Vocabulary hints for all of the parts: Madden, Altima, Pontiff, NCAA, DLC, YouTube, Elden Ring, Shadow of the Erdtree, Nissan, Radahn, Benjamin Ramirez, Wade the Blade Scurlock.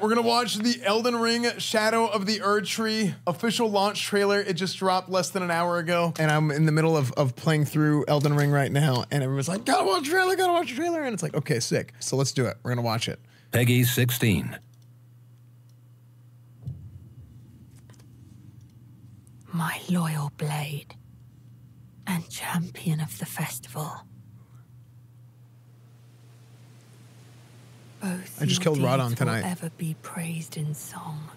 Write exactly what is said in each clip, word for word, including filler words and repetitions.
We're gonna watch the Elden Ring Shadow of the Erdtree official launch trailer. It just dropped less than an hour ago, and I'm in the middle of, of playing through Elden Ring right now, and everyone's like, gotta watch the trailer, gotta watch the trailer, and it's like, okay, sick. So let's do it. We're gonna watch it. Peggy sixteen. My loyal blade and champion of the festival. Both I just killed Radahn tonight. Will ever be praised in song.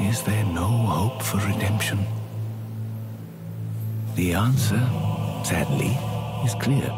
Is there no hope for redemption? The answer, sadly, is clear.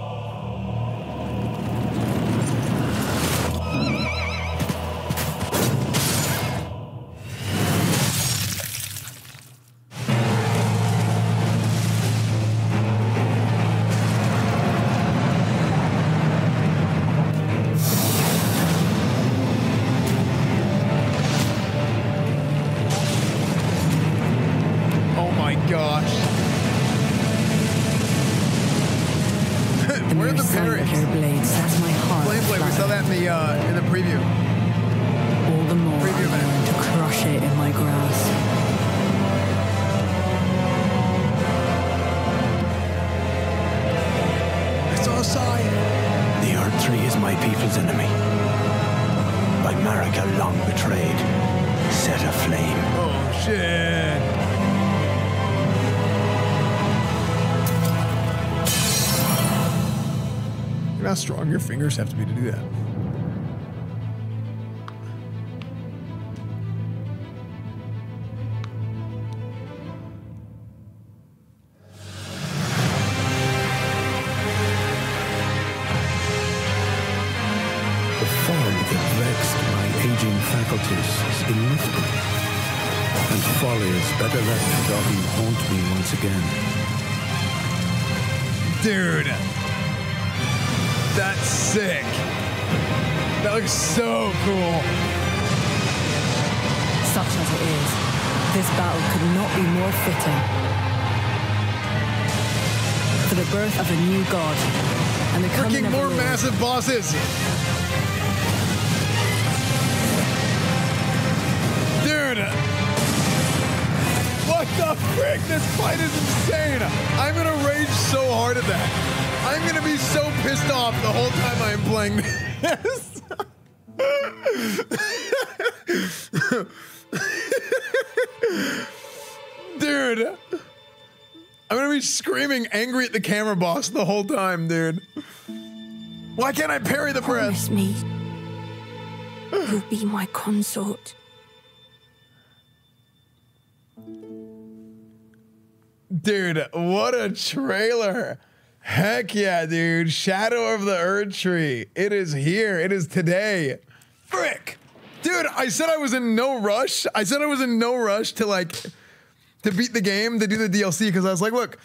How strong your fingers have to be to do that. The fog that vexed my aging faculties is immovable, and follies better left forgotten haunt me once again. Dude. That's sick. That looks so cool. Such as it is, this battle could not be more fitting. For the birth of a new god and the coming of a more massive bosses. Dude. What the frick? This fight is insane. I'm gonna rage so hard at that. I'm gonna be so pissed off the whole time I'm playing this. Dude. I'm gonna be screaming angry at the camera boss the whole time, dude. Why can't I parry the press? Promise me, you'll be my consort. Dude, what a trailer. Heck yeah, dude. Shadow of the Erdtree. It is here. It is today. Frick. Dude, I said I was in no rush. I said I was in no rush to like, to beat the game, to do the D L C. Cause I was like, look,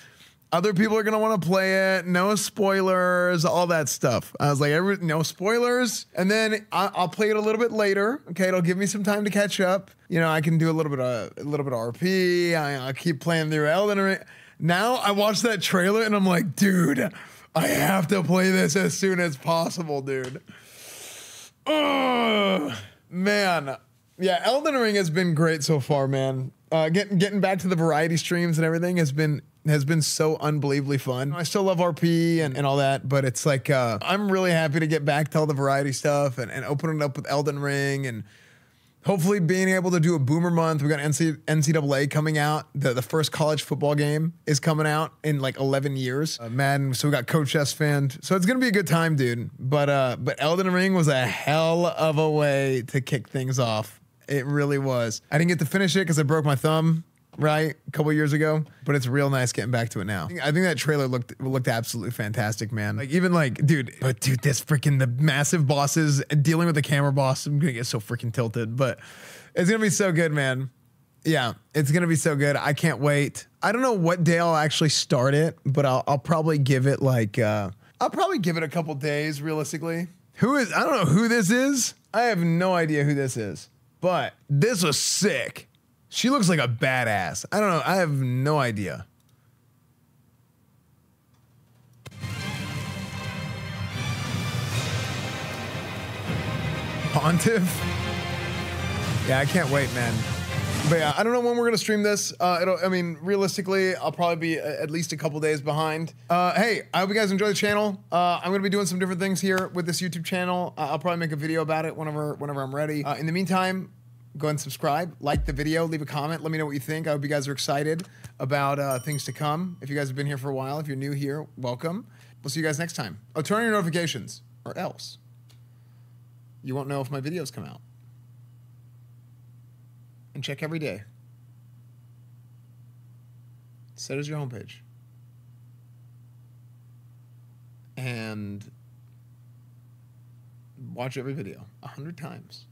other people are going to want to play it. No spoilers, all that stuff. I was like, every, no spoilers. And then I, I'll play it a little bit later. Okay. It'll give me some time to catch up. You know, I can do a little bit of, a little bit of R P. I, I'll keep playing through Elden Ring. Now I watched that trailer and I'm like, dude, I have to play this as soon as possible, dude. Oh, man. Yeah, Elden Ring has been great so far, man. Uh, getting getting back to the variety streams and everything has been has been so unbelievably fun. I still love R P and, and all that, but it's like, uh, I'm really happy to get back to all the variety stuff and, and open it up with Elden Ring and hopefully being able to do a boomer month. We got N C double A coming out. The, the first college football game is coming out in like eleven years. Uh, Madden, so we got Coach S fan. So it's gonna be a good time, dude. But uh, but Elden Ring was a hell of a way to kick things off. It really was. I didn't get to finish it because I broke my thumb, right, a couple years ago. But it's real nice getting back to it now. I think that trailer looked looked absolutely fantastic, man. Like even like, dude, but dude, this freaking the massive bosses and dealing with the camera boss. I'm gonna get so freaking tilted, but it's gonna be so good, man. Yeah, it's gonna be so good. I can't wait. I don't know what day I'll actually start it, but I'll I'll probably give it like uh, I'll probably give it a couple days realistically. Who is? I don't know who this is. I have no idea who this is. But this was sick. She looks like a badass. I don't know. I have no idea. Pontiff? Yeah, I can't wait, man. But yeah, I don't know when we're gonna stream this. Uh, it'll, I mean, realistically, I'll probably be at least a couple days behind. Uh, hey, I hope you guys enjoy the channel. Uh, I'm gonna be doing some different things here with this YouTube channel. Uh, I'll probably make a video about it whenever, whenever I'm ready. Uh, in the meantime, go ahead and subscribe, like the video, leave a comment, let me know what you think. I hope you guys are excited about uh, things to come. If you guys have been here for a while, if you're new here, welcome. We'll see you guys next time. Oh, turn on your notifications, or else you won't know if my videos come out. And check every day. So does your homepage. And watch every video a hundred times.